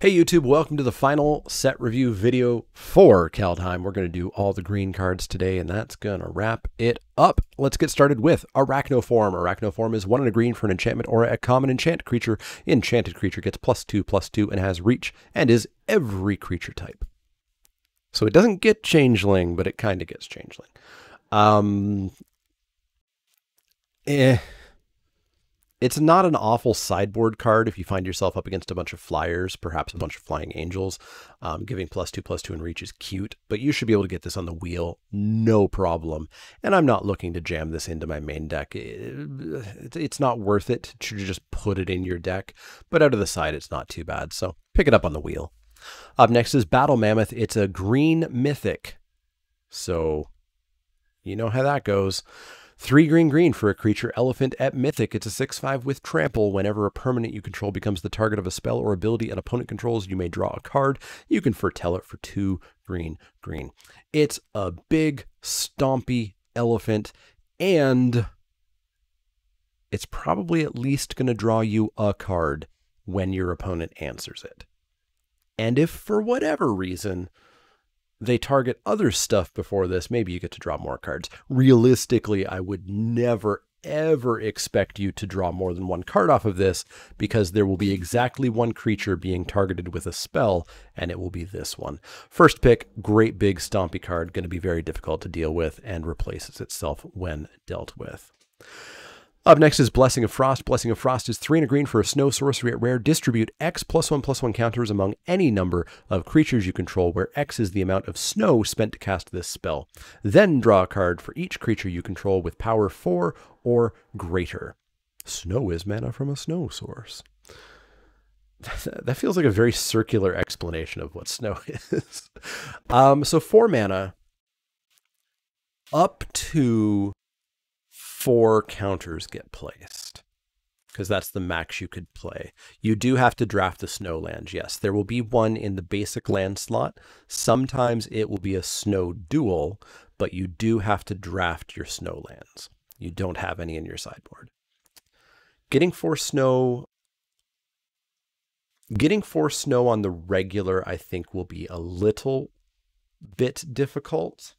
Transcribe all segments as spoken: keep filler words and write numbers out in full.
Hey YouTube, welcome to the final set review video for Kaldheim. We're going to do all the green cards today, and that's going to wrap it up. Let's get started with Arachnoform. Arachnoform is one in a green for an enchantment or a common enchant creature. Enchanted creature gets plus two, plus two, and has reach, and is every creature type. So it doesn't get changeling, but it kind of gets changeling. Um, eh... It's not an awful sideboard card if you find yourself up against a bunch of flyers, perhaps a bunch of flying angels. Um, giving plus two, plus two in reach is cute, but you should be able to get this on the wheel, no problem. And I'm not looking to jam this into my main deck. It, it's not worth it to just put it in your deck, but out of the side, it's not too bad. So pick it up on the wheel. Up next is Battle Mammoth. It's a green mythic. So you know how that goes. Three green green for a creature elephant at mythic. It's a six five with trample. Whenever a permanent you control becomes the target of a spell or ability an opponent controls, you may draw a card. You can foretell it for two green green. It's a big stompy elephant, and it's probably at least going to draw you a card when your opponent answers it. And if for whatever reason they target other stuff before this, maybe you get to draw more cards. Realistically, I would never, ever expect you to draw more than one card off of this, because there will be exactly one creature being targeted with a spell, and it will be this one. First pick, great big stompy card, going to be very difficult to deal with, and replaces itself when dealt with. Up next is Blessing of Frost. Blessing of Frost is three and a green for a snow sorcery at rare. Distribute X plus one plus one counters among any number of creatures you control, where X is the amount of snow spent to cast this spell. Then draw a card for each creature you control with power four or greater. Snow is mana from a snow source. That feels like a very circular explanation of what snow is. Um, so four mana up to... four counters get placed, because that's the max you could play. You do have to draft a snow land, yes. There will be one in the basic land slot. Sometimes it will be a snow duel, but you do have to draft your snow lands. You don't have any in your sideboard. Getting four snow... Getting four snow on the regular, I think, will be a little bit difficult.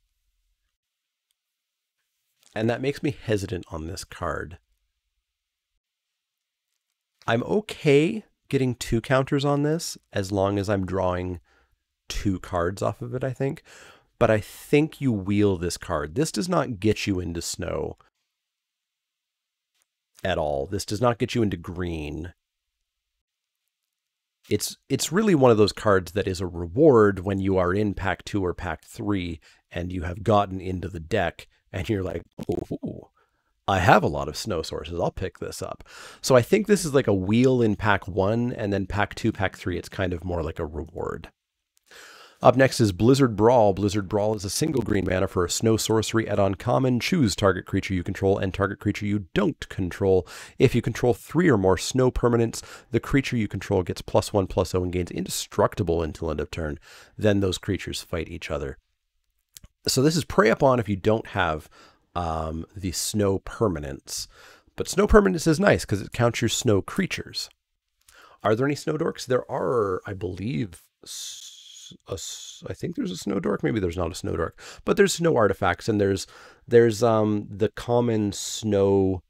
And that makes me hesitant on this card. I'm okay getting two counters on this as long as I'm drawing two cards off of it, I think. But I think you wheel this card. This does not get you into snow at all. This does not get you into green. It's, it's really one of those cards that is a reward when you are in pack two or pack three and you have gotten into the deck. And you're like, oh, I have a lot of snow sources. I'll pick this up. So I think this is like a wheel in pack one, and then pack two, pack three, it's kind of more like a reward. Up next is Blizzard Brawl. Blizzard Brawl is a single green mana for a snow sorcery at uncommon. Choose target creature you control and target creature you don't control. If you control three or more snow permanents, the creature you control gets plus one, plus zero, and gains indestructible until end of turn. Then those creatures fight each other. So this is prey upon if you don't have um, the snow permanence. But snow permanence is nice because it counts your snow creatures. Are there any snow dorks? There are, I believe, a, I think there's a snow dork. Maybe there's not a snow dork. But there's snow artifacts, and there's there's um, the common snow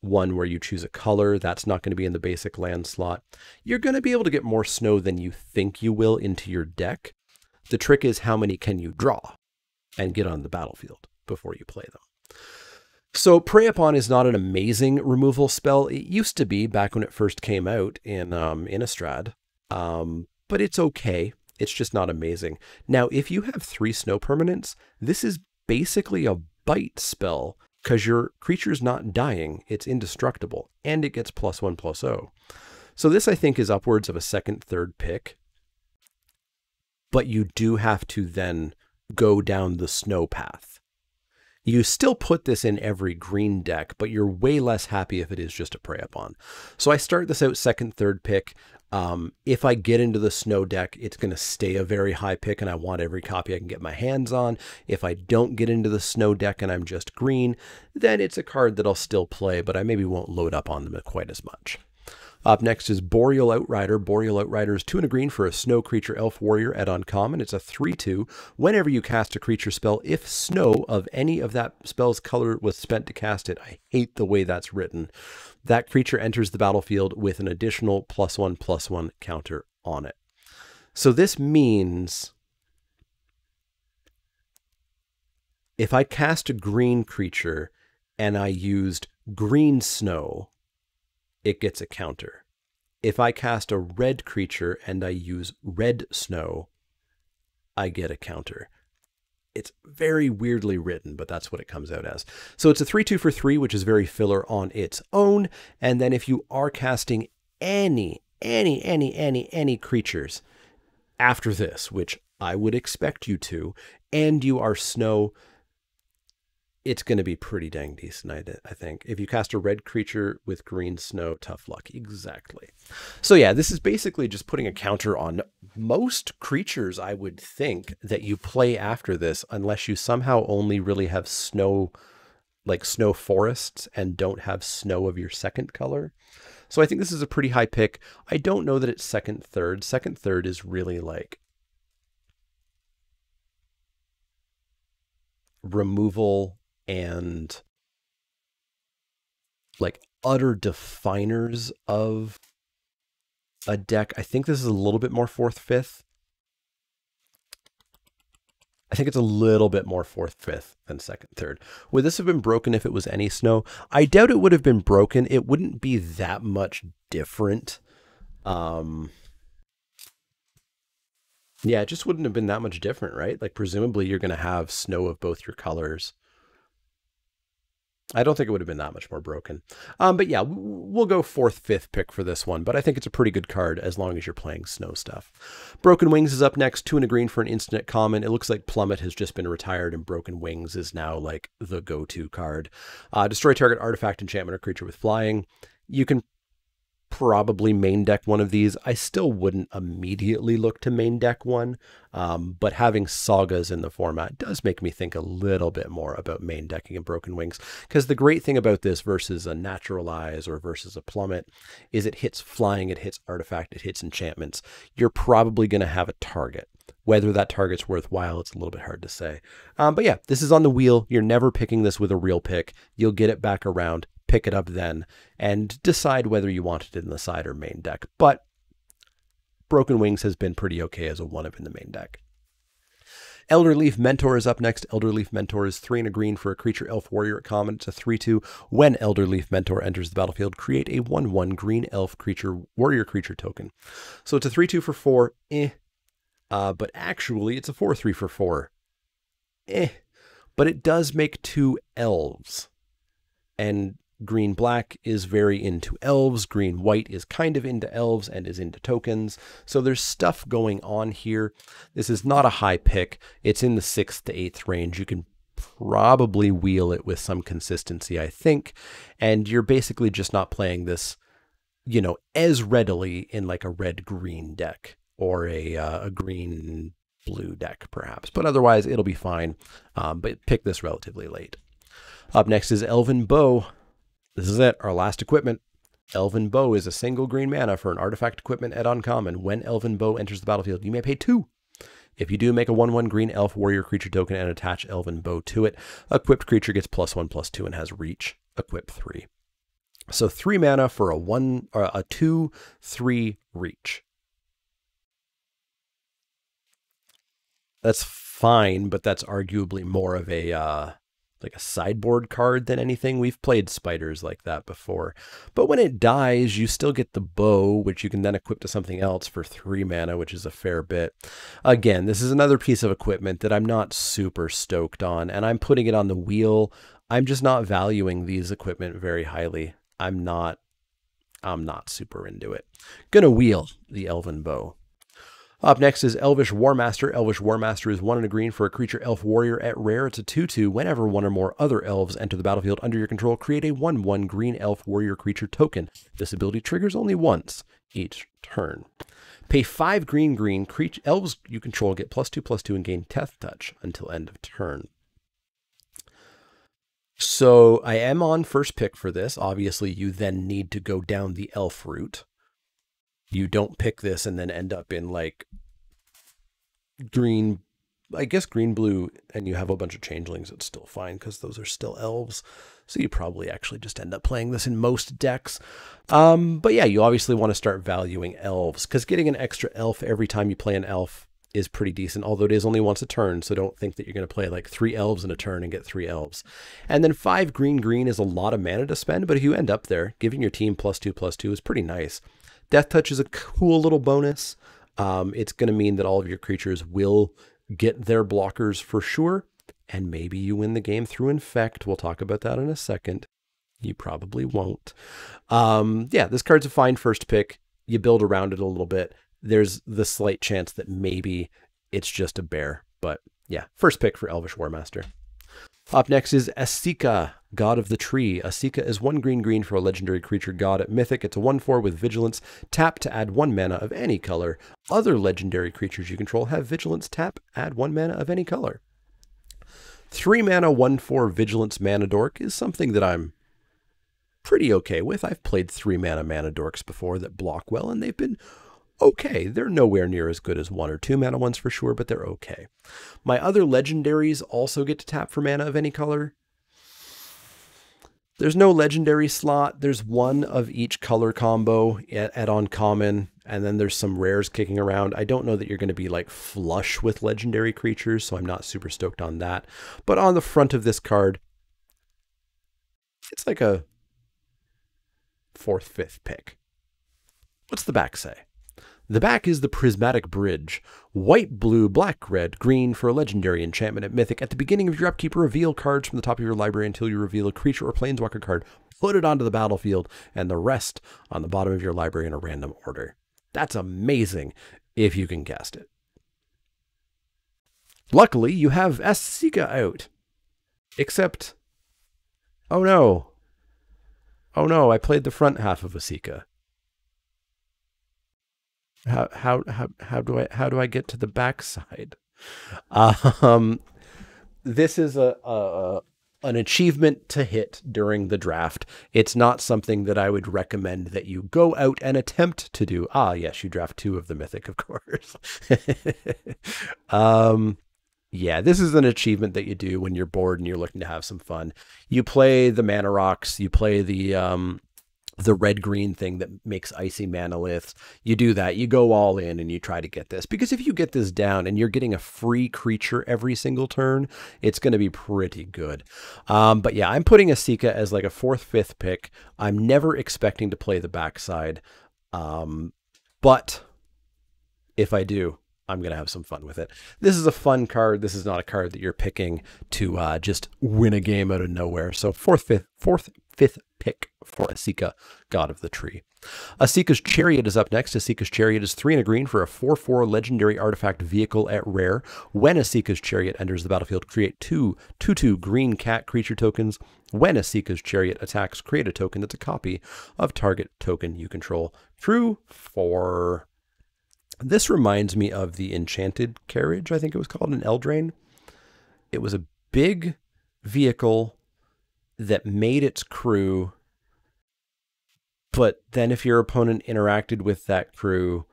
one where you choose a color. That's not going to be in the basic land slot. You're going to be able to get more snow than you think you will into your deck. The trick is how many can you draw and get on the battlefield before you play them. So Prey Upon is not an amazing removal spell. It used to be back when it first came out in um, Innistrad, um, but it's okay. It's just not amazing. Now, if you have three snow permanents, this is basically a bite spell because your creature's not dying. It's indestructible, and it gets plus one, plus zero. So this, I think, is upwards of a second, third pick, but you do have to then go down the snow path. You still put this in every green deck, but you're way less happy if it is just a prey upon. So I start this out second, third pick. Um, if I get into the snow deck, it's going to stay a very high pick, and I want every copy I can get my hands on. If I don't get into the snow deck and I'm just green, then it's a card that I'll still play, but I maybe won't load up on them quite as much. Up next is Boreal Outrider. Boreal Outrider is two and a green for a snow creature elf warrior at uncommon. It's a three two. Whenever you cast a creature spell, if snow of any of that spell's color was spent to cast it, I hate the way that's written, that creature enters the battlefield with an additional plus one plus one counter on it. So this means if I cast a green creature and I used green snow, it gets a counter. If I cast a red creature and I use red snow, I get a counter. It's very weirdly written, but that's what it comes out as. So it's a three two for three, which is very filler on its own. And then if you are casting any, any, any, any, any creatures after this, which I would expect you to, and you are snow, it's going to be pretty dang decent, I think. If you cast a red creature with green snow, tough luck. Exactly. So yeah, this is basically just putting a counter on most creatures, I would think, that you play after this, unless you somehow only really have snow, like snow forests, and don't have snow of your second color. So I think this is a pretty high pick. I don't know that it's second, third. Second, third is really like removal and like utter definers of a deck. I think this is a little bit more fourth, fifth. I think it's a little bit more fourth, fifth than second, third. Would this have been broken if it was any snow? I doubt it would have been broken. It wouldn't be that much different. Um, yeah, it just wouldn't have been that much different, right? Like presumably you're going to have snow of both your colors. I don't think it would have been that much more broken. Um, but yeah, we'll go fourth, fifth pick for this one, but I think it's a pretty good card as long as you're playing snow stuff. Broken Wings is up next, two and a green for an instant common. It looks like Plummet has just been retired and Broken Wings is now like the go-to card. Uh, destroy target artifact, enchantment, or creature with flying. You can probably main deck one of these. I still wouldn't immediately look to main deck one, um, but having sagas in the format does make me think a little bit more about main decking and Broken Wings, because the great thing about this versus a Naturalize or versus a Plummet is it hits flying, it hits artifact, it hits enchantments. You're probably going to have a target. Whether that target's worthwhile, it's a little bit hard to say. Um, but yeah, this is on the wheel. You're never picking this with a real pick. You'll get it back around. Pick it up then and decide whether you want it in the side or main deck. But Broken Wings has been pretty okay as a one-up in the main deck. Elderleaf Mentor is up next. Elderleaf Mentor is three and a green for a creature elf warrior at common. It's a three two. When Elderleaf Mentor enters the battlefield, create a one one green elf creature warrior creature token. So it's a three two for four. Eh. Uh, but actually, it's a four three for four. Eh. But it does make two elves. And green black is very into elves. Green white is kind of into elves and is into tokens. So there's stuff going on here. This is not a high pick. It's in the sixth to eighth range. You can probably wheel it with some consistency, I think. And you're basically just not playing this, you know, as readily in like a red-green deck or a, uh, a green-blue deck perhaps. But otherwise, it'll be fine. Um, but pick this relatively late. Up next is Elven Bow. This is it, our last equipment. Elven Bow is a single green mana for an artifact equipment at uncommon. When Elven Bow enters the battlefield, you may pay two. If you do, make a one one green elf warrior creature token and attach Elven Bow to it. Equipped creature gets plus one, plus two, and has reach. Equip three. So three mana for a one, or a two, three reach. That's fine, but that's arguably more of a... Uh, like a sideboard card than anything. We've played spiders like that before. But when it dies, you still get the bow, which you can then equip to something else for three mana, which is a fair bit. Again, this is another piece of equipment that I'm not super stoked on, and I'm putting it on the wheel. I'm just not valuing these equipment very highly. I'm not, I'm not super into it. Gonna wheel the Elven Bow. Up next is Elvish Warmaster. Elvish Warmaster is one and a green for a creature elf warrior at rare. It's a two two. Whenever one or more other elves enter the battlefield under your control, create a one one green elf warrior creature token. This ability triggers only once each turn. Pay five green green. Creature elves you control get plus two plus two and gain Death Touch until end of turn. So I am on first pick for this. Obviously, you then need to go down the elf route. you don't pick this and then end up in like green, I guess green, blue, and you have a bunch of changelings, it's still fine because those are still elves. So you probably actually just end up playing this in most decks. Um, but yeah, you obviously want to start valuing elves because getting an extra elf every time you play an elf is pretty decent, although it is only once a turn, so don't think that you're going to play like three elves in a turn and get three elves. And then five green green is a lot of mana to spend, but if you end up there, giving your team plus two plus two is pretty nice. Death Touch is a cool little bonus. Um, it's going to mean that all of your creatures will get their blockers for sure, and maybe you win the game through Infect. We'll talk about that in a second. You probably won't. Um, yeah, this card's a fine first pick. You build around it a little bit. There's the slight chance that maybe it's just a bear, but yeah, first pick for Elvish Warmaster. Up next is Esika, God of the Tree. Esika is one green green for a legendary creature god at Mythic. It's a one four with Vigilance. Tap to add one mana of any color. Other legendary creatures you control have Vigilance. Tap, add one mana of any color. Three mana, one four Vigilance Mana Dork is something that I'm pretty okay with. I've played three mana Mana Dorks before that block well, and they've been okay. They're nowhere near as good as one or two mana ones for sure, but they're okay. My other legendaries also get to tap for mana of any color. There's no legendary slot. There's one of each color combo at, at uncommon, and then there's some rares kicking around. I don't know that you're going to be like flush with legendary creatures, so I'm not super stoked on that. But on the front of this card, it's like a fourth, fifth pick. What's the back say? The back is the Prismatic Bridge. White, blue, black, red, green for a legendary enchantment at Mythic. At the beginning of your upkeep, reveal cards from the top of your library until you reveal a creature or planeswalker card. Put it onto the battlefield and the rest on the bottom of your library in a random order. That's amazing if you can cast it. Luckily, you have Esika out. Except, oh no. Oh no, I played the front half of Esika. How, how how how do I how do I get to the backside? Um, this is a, a an achievement to hit during the draft. It's not something that I would recommend that you go out and attempt to do. Ah, yes, you draft two of the Mythic, of course. um, yeah, this is an achievement that you do when you're bored and you're looking to have some fun. You play the Mana Rocks. You play the um. the red-green thing that makes icy manoliths. You do that. You go all in and you try to get this. Because if you get this down and you're getting a free creature every single turn, it's going to be pretty good. Um, but yeah, I'm putting Esika as like a fourth, fifth pick. I'm never expecting to play the backside. Um, but if I do, I'm going to have some fun with it. This is a fun card. This is not a card that you're picking to uh, just win a game out of nowhere. So fourth, fifth, fourth, fifth pick for Esika, God of the Tree. Esika's Chariot is up next. Esika's Chariot is three and a green for a four four legendary artifact vehicle at rare. When Esika's Chariot enters the battlefield, create two two two green cat creature tokens. When Esika's Chariot attacks, create a token that's a copy of target token you control. True for... This reminds me of the Enchanted Carriage, I think it was called, in Eldraine. It was a big vehicle that made its crew, but then if your opponent interacted with that crew,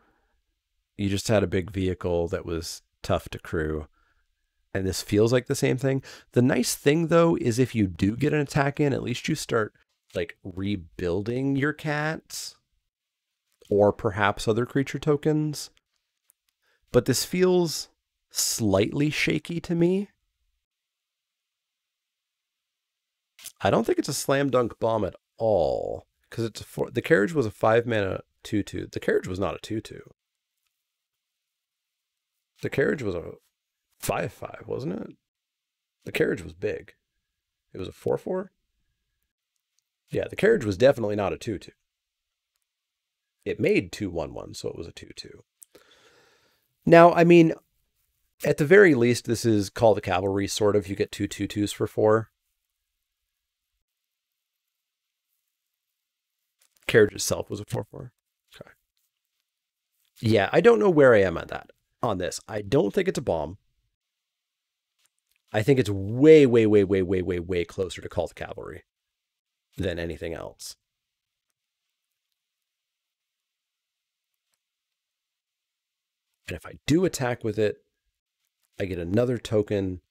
you just had a big vehicle that was tough to crew. And this feels like the same thing. The nice thing, though, is if you do get an attack in, at least you start, like, rebuilding your cats or perhaps other creature tokens. But this feels slightly shaky to me. I don't think it's a slam dunk bomb at all. Because it's a four, the carriage was a five mana two two. The carriage was not a two two. The carriage was a five five, wasn't it? The carriage was big. It was a four four. Yeah, the carriage was definitely not a two two. It made two one one, so it was a two two. Now, I mean, at the very least, this is Call the Cavalry, sort of. You get two two twos for four. Carriage itself was a four four. Okay. Yeah, I don't know where I am on that. On this, I don't think it's a bomb. I think it's way, way, way, way, way, way, way closer to Call the Cavalry than anything else. And if I do attack with it, I get another token.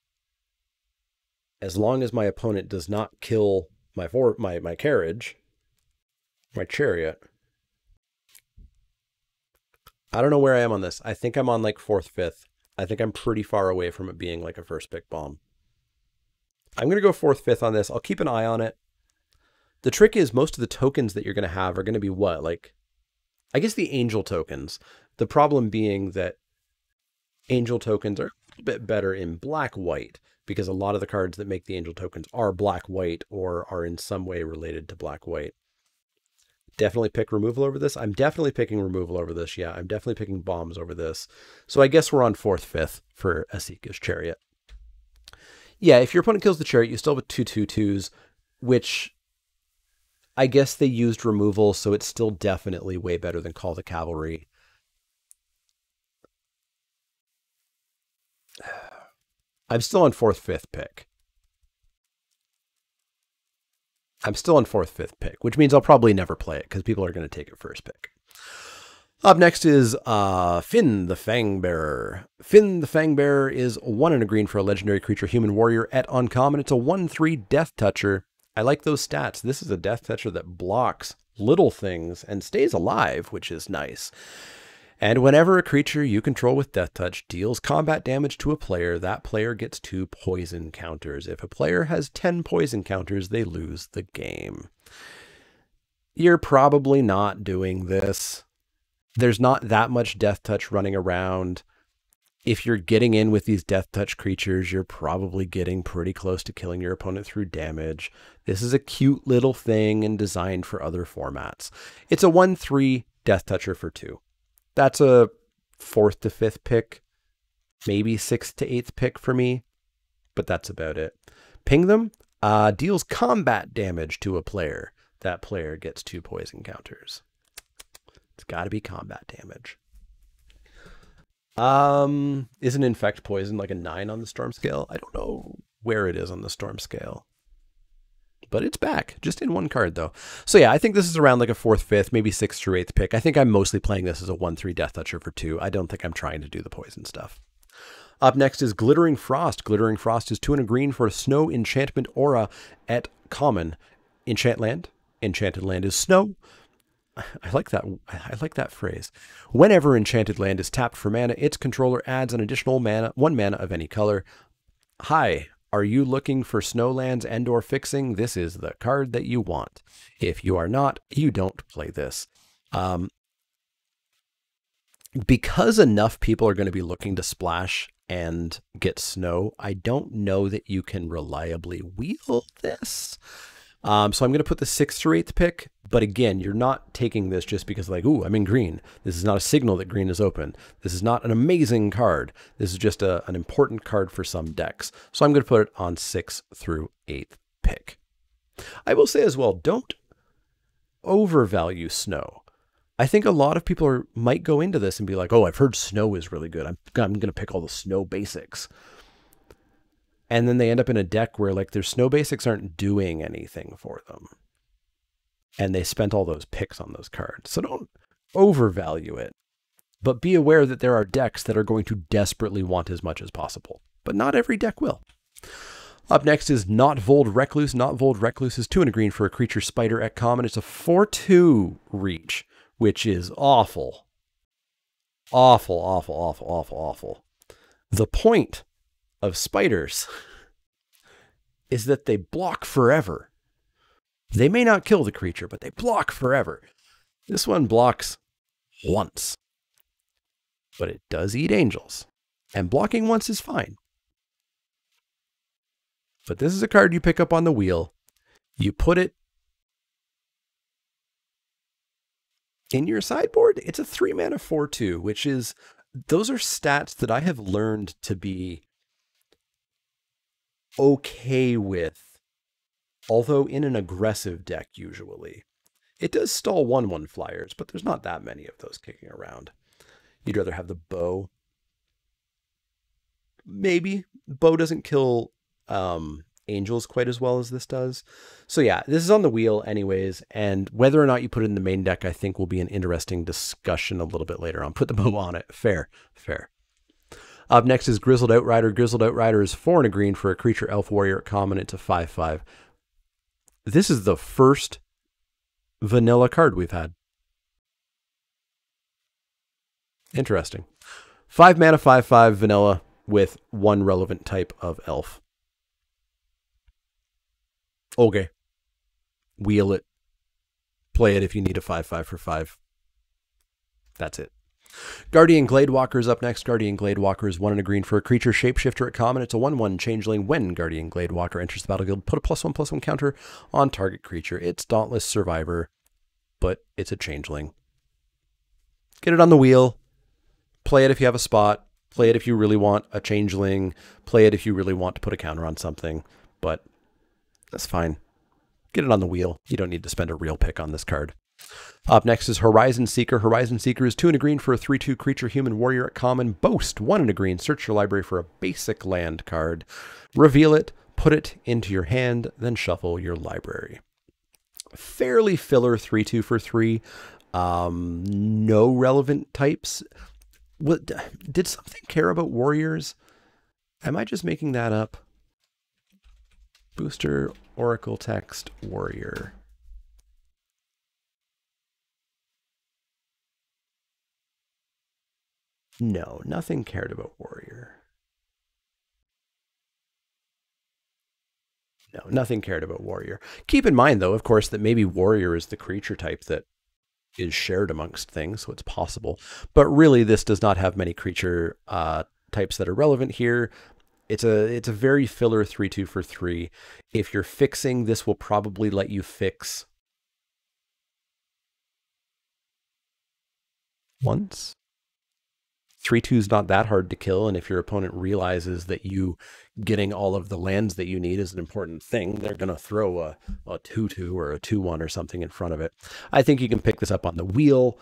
As long as my opponent does not kill my for my, my carriage, my chariot. I don't know where I am on this. I think I'm on like fourth, fifth. I think I'm pretty far away from it being like a first pick bomb. I'm going to go fourth, fifth on this. I'll keep an eye on it. The trick is most of the tokens that you're going to have are going to be what? Like, I guess the angel tokens. The problem being that angel tokens are a bit better in black, white, because a lot of the cards that make the angel tokens are black, white, or are in some way related to black, white. Definitely pick removal over this. I'm definitely picking removal over this. Yeah, I'm definitely picking bombs over this. So I guess we're on fourth, fifth for Esika's Chariot. Yeah, if your opponent kills the chariot, you still have two two twos, which I guess they used removal, so it's still definitely way better than Call the Cavalry. I'm still on fourth, fifth pick. I'm still on fourth, fifth pick, which means I'll probably never play it because people are going to take it first pick. Up next is uh, Finn the Fangbearer. Finn the Fangbearer is one and a green for a legendary creature, human warrior at uncommon. It's a one three Death Toucher. I like those stats. This is a Death Toucher that blocks little things and stays alive, which is nice. And whenever a creature you control with Death Touch deals combat damage to a player, that player gets two poison counters. If a player has ten poison counters, they lose the game. You're probably not doing this. There's not that much Death Touch running around. If you're getting in with these Death Touch creatures, you're probably getting pretty close to killing your opponent through damage. This is a cute little thing and designed for other formats. It's a one three Death Toucher for two. That's a fourth to fifth pick, maybe sixth to eighth pick for me, but that's about it. Ping them, uh, deals combat damage to a player. That player gets two poison counters. It's got to be combat damage. Um, isn't infect poison like a nine on the storm scale? I don't know where it is on the storm scale, but it's back, just in one card though. So yeah, I think this is around like a fourth, fifth, maybe sixth through eighth pick. I think I'm mostly playing this as a one three Death Toucher for two. I don't think I'm trying to do the poison stuff. Up next is Glittering Frost. Glittering Frost is two and a green for a snow enchantment aura at common. Enchant land. Enchanted land is snow. I like that. I like that phrase. Whenever enchanted land is tapped for mana, its controller adds an additional mana, one mana of any color. Hi. Are you looking for snowlands and or fixing? This is the card that you want. If you are not, you don't play this. Um, because enough people are going to be looking to splash and get snow, I don't know that you can reliably wheel this. Um, so I'm going to put the sixth through eighth pick. But again, you're not taking this just because like, ooh, I'm in green. This is not a signal that green is open. This is not an amazing card. This is just a, an important card for some decks. So I'm going to put it on sixth through eighth pick. I will say as well, don't overvalue snow. I think a lot of people are, might go into this and be like, oh, I've heard snow is really good. I'm, I'm going to pick all the snow basics. And then they end up in a deck where like their snow basics aren't doing anything for them. And they spent all those picks on those cards. So don't overvalue it. But be aware that there are decks that are going to desperately want as much as possible. But not every deck will. Up next is Notvold Recluse. Notvold Recluse is two and a green for a creature spider at common. It's a four two reach, which is awful. Awful, awful, awful, awful, awful. The point of spiders is that they block forever. They may not kill the creature, but they block forever. This one blocks once, but it does eat angels, and blocking once is fine. But this is a card you pick up on the wheel. You put it in your sideboard. It's a three mana four two, which is, those are stats that I have learned to be okay with, although in an aggressive deck usually. It does stall one one flyers, but there's not that many of those kicking around. You'd rather have the bow. Maybe. Bow doesn't kill um, angels quite as well as this does. So yeah, this is on the wheel anyways, and whether or not you put it in the main deck, I think will be an interesting discussion a little bit later on. Put the bow on it. Fair, fair. Up next is Grizzled Outrider. Grizzled Outrider is four and a green for a creature elf warrior at common. It's a five five. This is the first vanilla card we've had. Interesting. Five mana, five five vanilla with one relevant type of elf. Okay. Wheel it. Play it if you need a five five for five. That's it. Guardian Gladewalker is up next. Guardian Gladewalker is one and a green for a creature shapeshifter at common. It's a one one changeling. When Guardian Gladewalker enters the battlefield, put a plus one plus one counter on target creature. It's Dauntless Survivor, but it's a changeling. Get it on the wheel. Play it if you have a spot. Play it if you really want a changeling. Play it if you really want to put a counter on something, but that's fine. Get it on the wheel. You don't need to spend a real pick on this card. Up next is Horizon Seeker. Horizon Seeker is two and a green for a three two creature human warrior at common. Boast, one and a green. Search your library for a basic land card. Reveal it, put it into your hand, then shuffle your library. Fairly filler three two for three. Um, no relevant types. What, did something care about warriors? Am I just making that up? Booster, Oracle Text, Warrior. No, nothing cared about warrior. No, nothing cared about warrior. Keep in mind, though, of course, that maybe warrior is the creature type that is shared amongst things, so it's possible. But really, this does not have many creature uh, types that are relevant here. It's a it's a very filler three two for three. If you're fixing, this will probably let you fix once. three two is not that hard to kill, and if your opponent realizes that you getting all of the lands that you need is an important thing, they're going to throw a two two or a two one or something in front of it. I think you can pick this up on the wheel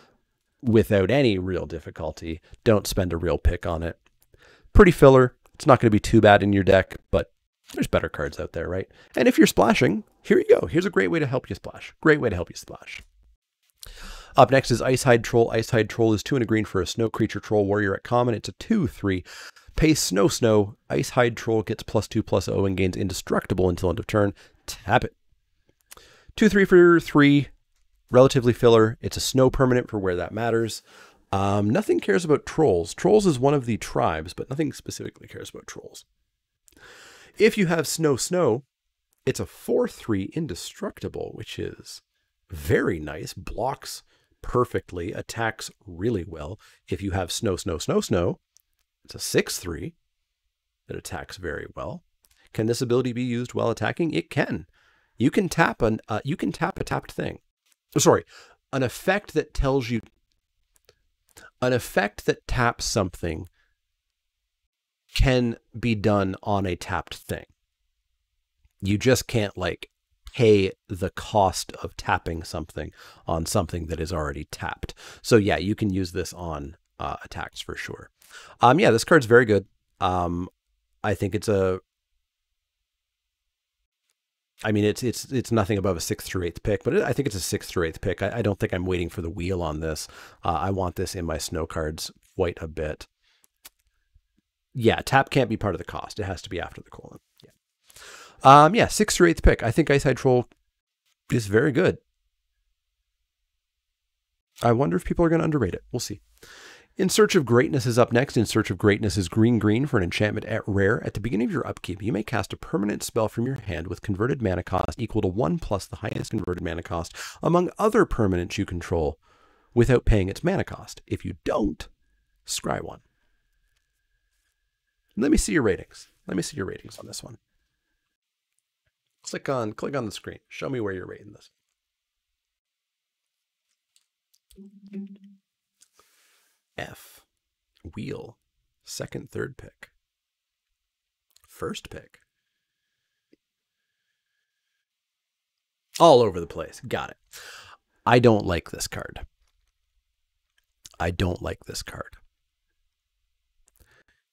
without any real difficulty. Don't spend a real pick on it. Pretty filler. It's not going to be too bad in your deck, but there's better cards out there, right? And if you're splashing, here you go. Here's a great way to help you splash. Great way to help you splash. Up next is Icehide Troll. Icehide Troll is two and a green for a snow creature troll warrior at common. It's a two three. Pay snow snow. Icehide Troll gets plus two plus zero and gains indestructible until end of turn. Tap it. two three for three. Relatively filler. It's a snow permanent for where that matters. Um, nothing cares about trolls. Trolls is one of the tribes, but nothing specifically cares about trolls. If you have snow snow, it's a four three indestructible, which is very nice. Blocks perfectly, attacks really well. If you have snow snow snow snow, it's a six three that attacks very well. Can this ability be used while attacking? It can. You can tap an uh, you can tap a tapped thing. Oh, sorry, an effect that tells you an effect that taps something can be done on a tapped thing. You just can't like pay the cost of tapping something on something that is already tapped. So yeah, you can use this on uh, attacks for sure. Um, yeah, this card's very good. Um, I think it's a... I mean, it's it's it's nothing above a sixth through eighth pick, but it, I think it's a sixth through eighth pick. I, I don't think I'm waiting for the wheel on this. Uh, I want this in my snow cards quite a bit. Yeah, tap can't be part of the cost. It has to be after the colon. Yeah. Um, yeah, sixth through eighth pick. I think Icehide Troll is very good. I wonder if people are going to underrate it. We'll see. In Search of Greatness is up next. In Search of Greatness is green green for an enchantment at rare. At the beginning of your upkeep, you may cast a permanent spell from your hand with converted mana cost equal to one plus the highest converted mana cost among other permanents you control without paying its mana cost. If you don't, scry one. Let me see your ratings. Let me see your ratings on this one. Click on, click on the screen. Show me where you're rating this. F. Wheel. Second, third pick. First pick. All over the place. Got it. I don't like this card. I don't like this card.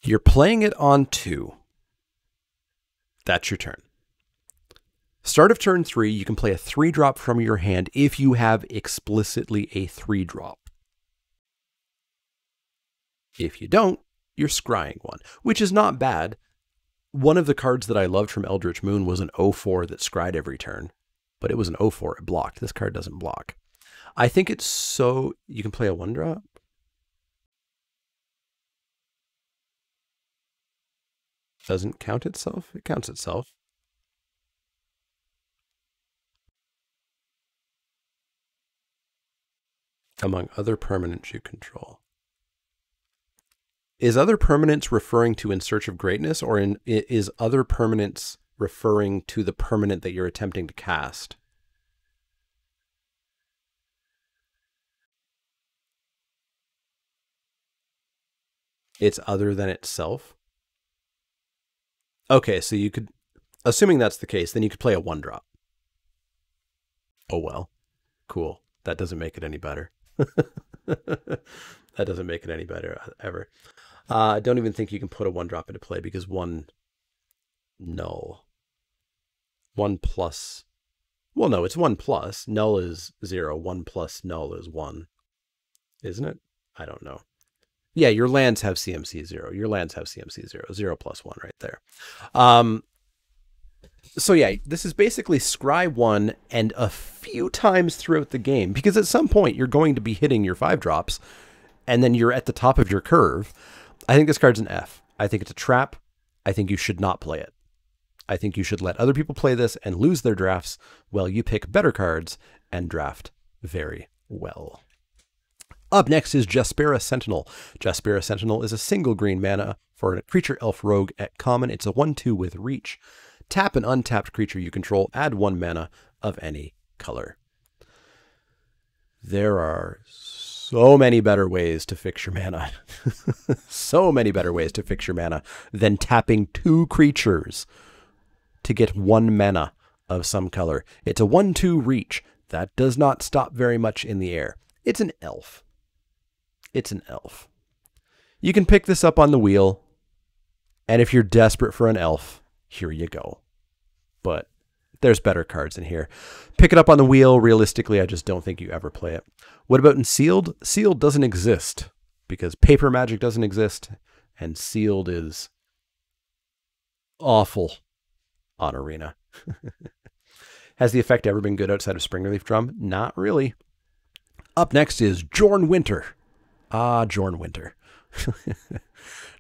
You're playing it on two. That's your turn. Start of turn three, you can play a three drop from your hand if you have explicitly a three drop. If you don't, you're scrying one, which is not bad. One of the cards that I loved from Eldritch Moon was an oh four that scried every turn, but it was an oh four. It blocked. This card doesn't block. I think it's so... You can play a one drop. Doesn't count itself. It counts itself. Among other permanents you control. Is other permanents referring to In Search of Greatness, or in, is other permanents referring to the permanent that you're attempting to cast? It's other than itself? Okay, so you could, assuming that's the case, then you could play a one drop. Oh well, cool. That doesn't make it any better. That doesn't make it any better ever. Uh, I don't even think you can put a one drop into play because one, null. One plus, well, no, it's one plus. Null is zero. One plus null is one, isn't it? I don't know. Yeah, your lands have C M C zero. Your lands have C M C zero. Zero plus one right there. Um, so yeah, this is basically scry one and a few times throughout the game, because at some point you're going to be hitting your five drops, and then you're at the top of your curve. I think this card's an F. I think it's a trap. I think you should not play it. I think you should let other people play this and lose their drafts while you pick better cards and draft very well. Up next is Jaspera Sentinel. Jaspera Sentinel is a single green mana for a creature elf rogue at common. It's a one two with reach. Tap an untapped creature you control. Add one mana of any color. There are so many better ways to fix your mana. So many better ways to fix your mana than tapping two creatures to get one mana of some color. It's a one two reach. That does not stop very much in the air. It's an elf. It's an elf. You can pick this up on the wheel, and if you're desperate for an elf, here you go. But there's better cards in here. Pick it up on the wheel. Realistically, I just don't think you ever play it. What about in Sealed? Sealed doesn't exist because paper magic doesn't exist, and Sealed is awful on Arena. Has the effect ever been good outside of Springleaf Drum? Not really. Up next is Jorn Winter. Ah, Jorn Winter.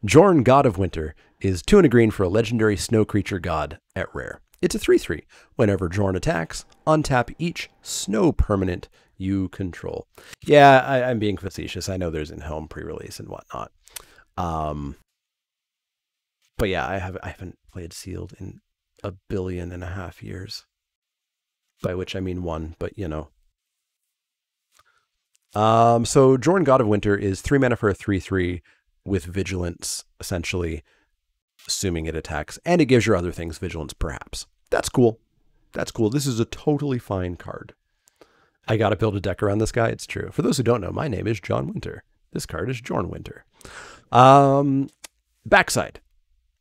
Jorn, God of Winter, is two and a green for a legendary snow creature god at rare. It's a three three. Whenever Jorn attacks, untap each snow permanent you control. Yeah, I, I'm being facetious. I know there's in Helm pre-release and whatnot. Um, but yeah, I, have, I haven't played Sealed in a billion and a half years. By which I mean one, but you know. Um, so Jorn, God of Winter, is three mana for a three three with Vigilance, essentially. Assuming it attacks, and it gives your other things vigilance, perhaps. That's cool. That's cool. This is a totally fine card. I gotta build a deck around this guy. It's true. For those who don't know, my name is John Winter. This card is Jorn Winter. Um, backside.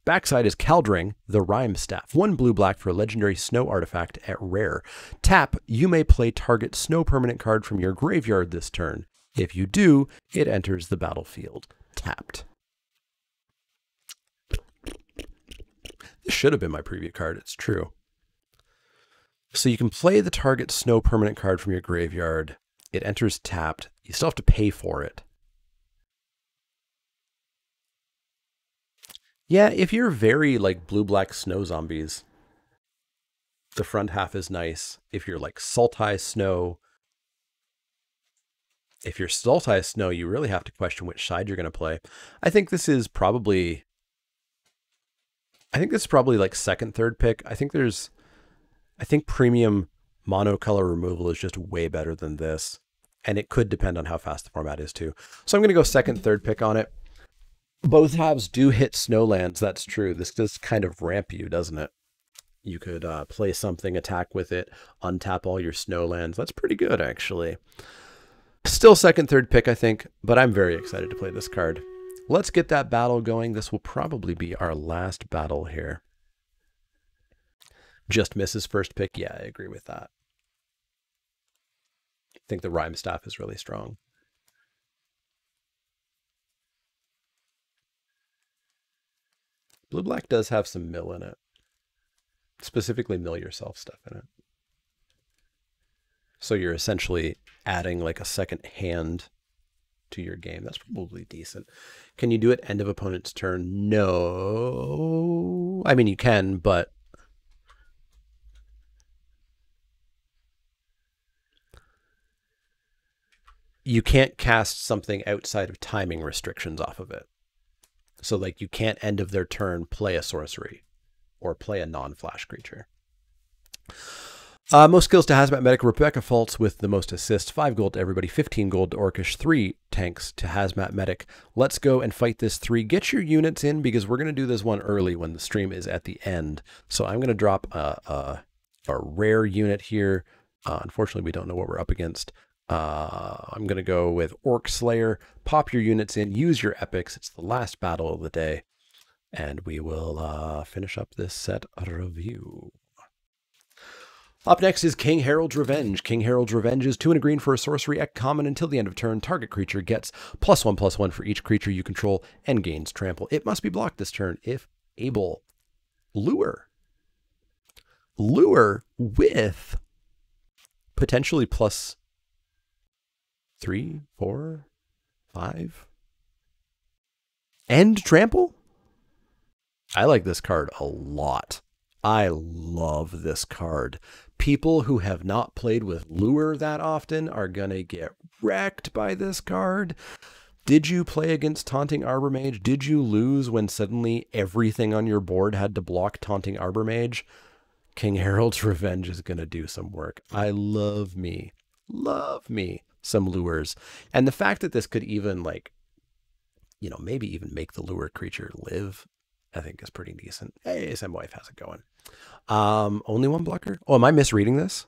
Backside is Kaldheim, the Rime Staff. One blue black for a legendary snow artifact at rare. Tap, you may play target snow permanent card from your graveyard this turn. If you do, it enters the battlefield tapped. This should have been my preview card, it's true. So you can play the target snow permanent card from your graveyard. It enters tapped. You still have to pay for it. Yeah, if you're very like blue-black snow zombies, the front half is nice. If you're like Sultai Snow, if you're Sultai Snow, you really have to question which side you're going to play. I think this is probably... I think this is probably like second, third pick. I think there's, I think premium monocolor removal is just way better than this. And it could depend on how fast the format is too. So I'm going to go second, third pick on it. Both halves do hit snowlands. That's true. This does kind of ramp you, doesn't it? You could uh, play something, attack with it, untap all your snowlands. That's pretty good, actually. Still second, third pick, I think, but I'm very excited to play this card. Let's get that battle going. This will probably be our last battle here. just misses first pick. Yeah, I agree with that. I think the Rhyme Staff is really strong. Blue-Black does have some mill in it. Specifically mill yourself stuff in it. So you're essentially adding like a second hand to your game. That's probably decent. Can you do it end of opponent's turn? No. I mean, you can, but... you can't cast something outside of timing restrictions off of it. So, like, you can't end of their turn play a sorcery or play a non-flash creature. Uh, most skills to Hazmat Medic. Rebecca Faults with the most assists. five gold to everybody. fifteen gold to Orcish. three tanks to Hazmat Medic. Let's go and fight this three. Get your units in because we're going to do this one early when the stream is at the end. So I'm going to drop a, a, a rare unit here. Uh, unfortunately, we don't know what we're up against. Uh, I'm going to go with Orc Slayer. Pop your units in. Use your epics. It's the last battle of the day. And we will uh, finish up this set review. Up next is King Harold's Revenge. King Harold's Revenge is two and a green for a sorcery at common until the end of turn. Target creature gets plus one plus one for each creature you control and gains trample. It must be blocked this turn if able. Lure. Lure with potentially plus three, four, five. End trample? I like this card a lot. I love this card. People who have not played with Lure that often are going to get wrecked by this card. Did you play against Taunting Arbor Mage? Did you lose when suddenly everything on your board had to block Taunting Arbor Mage? King Harold's Revenge is going to do some work. I love me. Love me some Lures. And the fact that this could even, like, you know, maybe even make the Lure creature live, I think is pretty decent. Hey, Sam Wife, how's it going? Um, only one blocker? Oh, am I misreading this?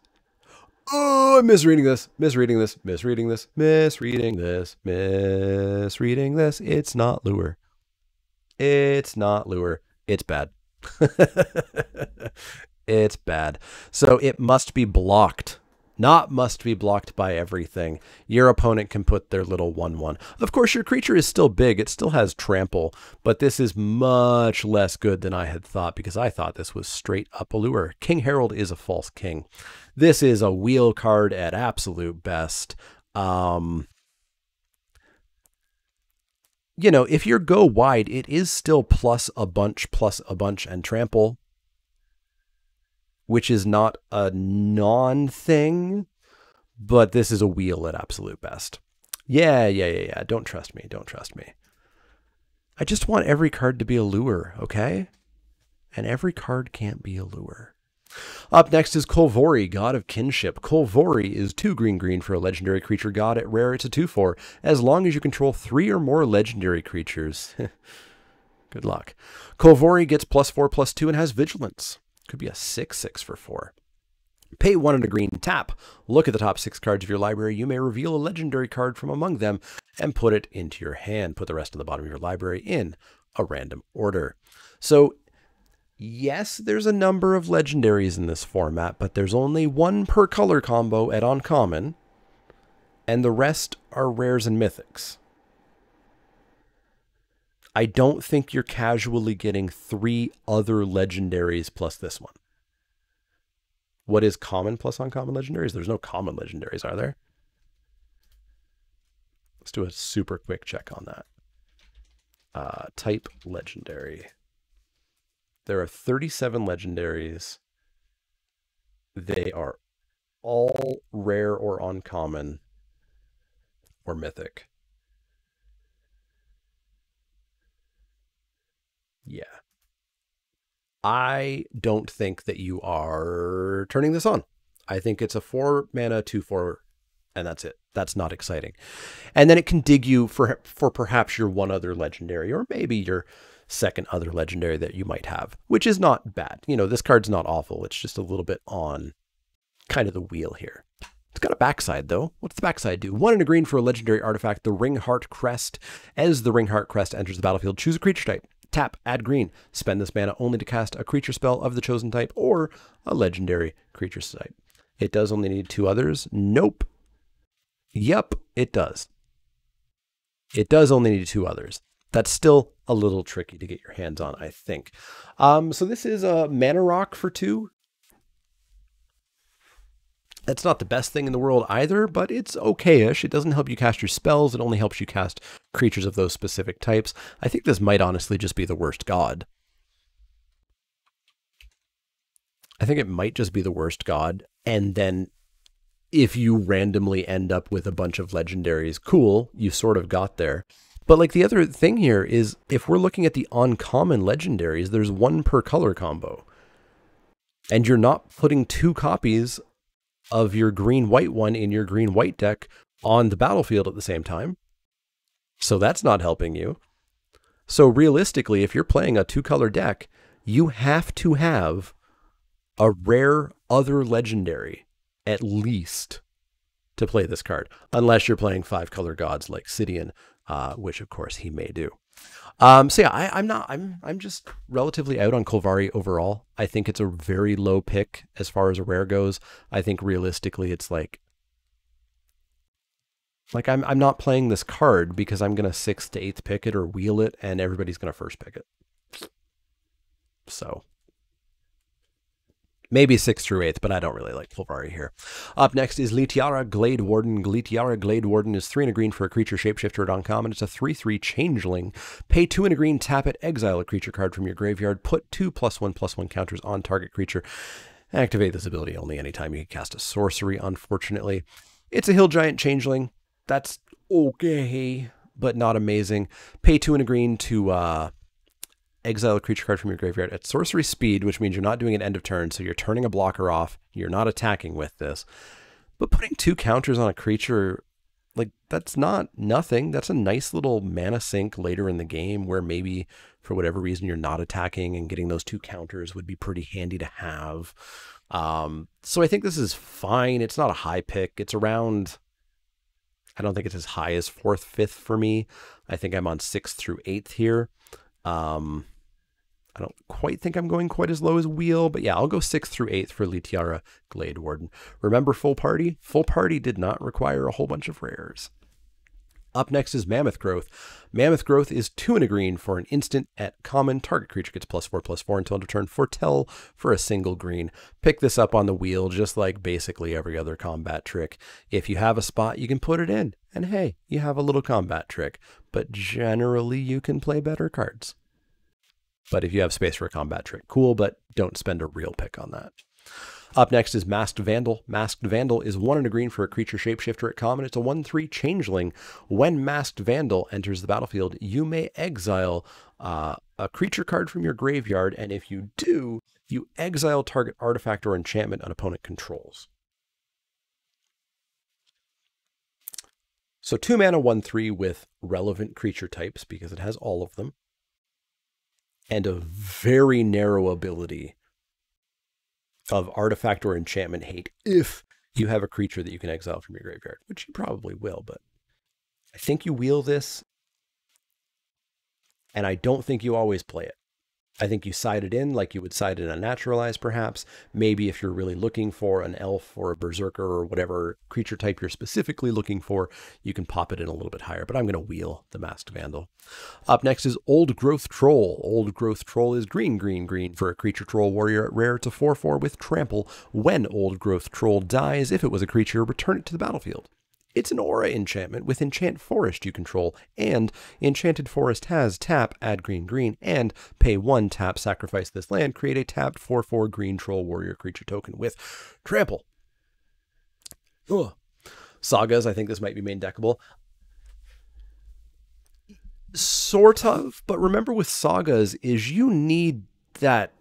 Oh, I'm misreading this, misreading this, misreading this, misreading this, misreading this. It's not Lure. It's not Lure. It's bad. It's bad. So it must be blocked. Not must be blocked by everything. Your opponent can put their little one one. Of course, your creature is still big. It still has trample, but this is much less good than I had thought because I thought this was straight up a Lure. King Harold is a false king. This is a wheel card at absolute best. Um, you know, if you go wide, it is still plus a bunch, plus a bunch and trample, which is not a non-thing, but this is a wheel at absolute best. Yeah, yeah, yeah, yeah. Don't trust me. Don't trust me. I just want every card to be a Lure, okay? And every card can't be a Lure. Up next is Kolvori, God of Kinship. Kolvori is two green green for a legendary creature god. At rare, it's a two four. As long as you control three or more legendary creatures. Good luck. Kolvori gets plus four, plus two, and has vigilance. Could be a six six for four. Pay one and a green, tap. Look at the top six cards of your library. You may reveal a legendary card from among them and put it into your hand. Put the rest of the bottom of your library in a random order. So, yes, there's a number of legendaries in this format, but there's only one per color combo at uncommon, and the rest are rares and mythics. I don't think you're casually getting three other legendaries plus this one. What is common plus uncommon legendaries? There's no common legendaries, are there? Let's do a super quick check on that. Uh, type legendary. There are thirty-seven legendaries. They are all rare or uncommon or mythic. Yeah. I don't think that you are turning this on. I think it's a four mana, two, four, and that's it. That's not exciting. And then it can dig you for, for perhaps your one other legendary, or maybe your second other legendary that you might have, which is not bad. You know, this card's not awful. It's just a little bit on kind of the wheel here. It's got a backside, though. What's the backside do? One and a green for a legendary artifact, the Ringheart Crest. As the Ringheart Crest enters the battlefield, choose a creature type. Tap, add green. Spend this mana only to cast a creature spell of the chosen type or a legendary creature type. It does only need two others. Nope. Yep, it does. It does only need two others. That's still a little tricky to get your hands on, I think. Um, so this is a mana rock for two. That's not the best thing in the world either, but it's okay-ish. It doesn't help you cast your spells. It only helps you cast creatures of those specific types. I think this might honestly just be the worst god. I think it might just be the worst god. And then if you randomly end up with a bunch of legendaries, cool, you sort of got there. But like the other thing here is if we're looking at the uncommon legendaries, there's one per color combo. And you're not putting two copies of your green-white one in your green-white deck on the battlefield at the same time. So that's not helping you. So realistically, if you're playing a two-color deck, you have to have a rare other legendary, at least, to play this card. Unless you're playing five-color gods like Sidian, uh, which of course he may do. Um, so yeah, I, I'm not. I'm I'm just relatively out on Kolvori overall. I think it's a very low pick as far as a rare goes. I think realistically, it's like, like I'm I'm not playing this card because I'm gonna sixth to eighth pick it or wheel it, and everybody's gonna first pick it. So maybe sixth through eighth, but I don't really like Kolvori here. Up next is Littjara Glade-Warden. Littjara Glade-Warden is three and a green for a creature, shapeshifter at uncommon. It's a three three changeling. Pay two and a green, tap it, exile a creature card from your graveyard, put two plus one plus one counters on target creature. Activate this ability only anytime you cast a sorcery, unfortunately. It's a hill giant changeling. That's okay, but not amazing. Pay two and a green to... Uh, Exile a creature card from your graveyard at sorcery speed, which means you're not doing an end of turn, so you're turning a blocker off. You're not attacking with this. But putting two counters on a creature, like, that's not nothing. That's a nice little mana sink later in the game where maybe, for whatever reason, you're not attacking, and getting those two counters would be pretty handy to have. Um, so I think this is fine. It's not a high pick. It's around... I don't think it's as high as fourth, fifth for me. I think I'm on sixth through eighth here. Um, I don't quite think I'm going quite as low as wheel, but yeah, I'll go sixth through eighth for Littjara Glade-Warden. Remember full party? Full party did not require a whole bunch of rares. Up next is Mammoth Growth. Mammoth Growth is two and a green for an instant at common. Target creature gets plus four, plus four until end of turn. Foretell for a single green. Pick this up on the wheel, just like basically every other combat trick. If you have a spot, you can put it in. And hey, you have a little combat trick. But generally, you can play better cards. But if you have space for a combat trick, cool, but don't spend a real pick on that. Up next is Masked Vandal. Masked Vandal is one and a green for a creature shapeshifter at common. It's a one three changeling. When Masked Vandal enters the battlefield, you may exile uh, a creature card from your graveyard, and if you do, you exile target artifact or enchantment an opponent controls. So two mana, one three with relevant creature types, because it has all of them, and a very narrow ability of artifact or enchantment hate if you have a creature that you can exile from your graveyard, which you probably will, but I think you wheel this, and I don't think you always play it. I think you side it in like you would side in a naturalize, perhaps. Maybe if you're really looking for an elf or a berserker or whatever creature type you're specifically looking for, you can pop it in a little bit higher, but I'm going to wheel the Masked Vandal. Up next is Old Growth Troll. Old Growth Troll is green, green, green for a creature troll warrior at rare. It's a four four with trample. When Old Growth Troll dies, if it was a creature, return it to the battlefield. It's an aura enchantment with Enchant Forest you control, and Enchanted Forest has tap, add green, green, and pay one tap, sacrifice this land, create a tapped four four green troll warrior creature token with trample. Ugh. Sagas, I think this might be main deckable. Sort of, but remember with Sagas is you need that,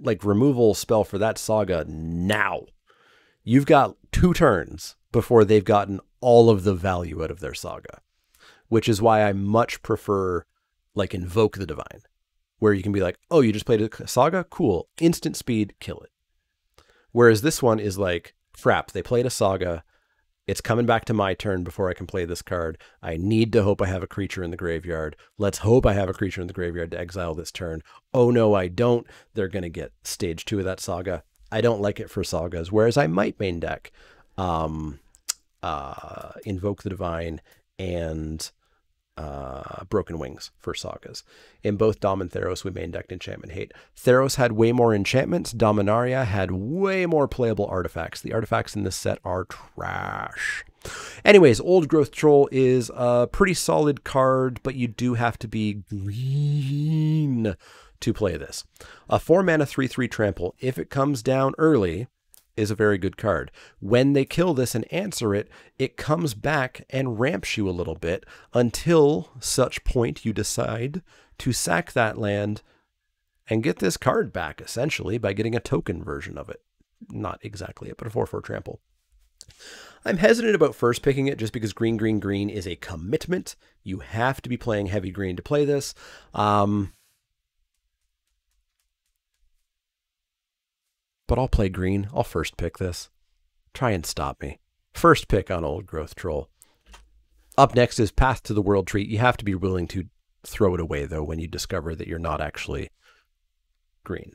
like, removal spell for that Saga now. You've got two turns before they've gotten all of the value out of their Saga, which is why I much prefer, like, Invoke the Divine, where you can be like, oh, you just played a Saga? Cool. Instant speed, kill it. Whereas this one is like, crap, they played a Saga, It's coming back to my turn before I can play this card. I need to hope I have a creature in the graveyard. Let's hope I have a creature in the graveyard to exile this turn. Oh no, I don't. They're going to get stage two of that saga. I don't like it for sagas, whereas I might main deck um, uh, Invoke the Divine and uh, Broken Wings for sagas. In both Dom and Theros, we main decked Enchantment Hate. Theros had way more enchantments. Dominaria had way more playable artifacts. The artifacts in this set are trash. Anyways, Old Growth Troll is a pretty solid card, but you do have to be green to play this. A four mana three three trample, if it comes down early, is a very good card. When they kill this and answer it, it comes back and ramps you a little bit until such point you decide to sack that land and get this card back, essentially, by getting a token version of it. Not exactly it, but a four four trample. I'm hesitant about first picking it just because green, green, green is a commitment. You have to be playing heavy green to play this. Um... But I'll play green. I'll first pick this. Try and stop me. First pick on Old Growth Troll. Up next is Path to the World Tree. You have to be willing to throw it away, though, when you discover that you're not actually green.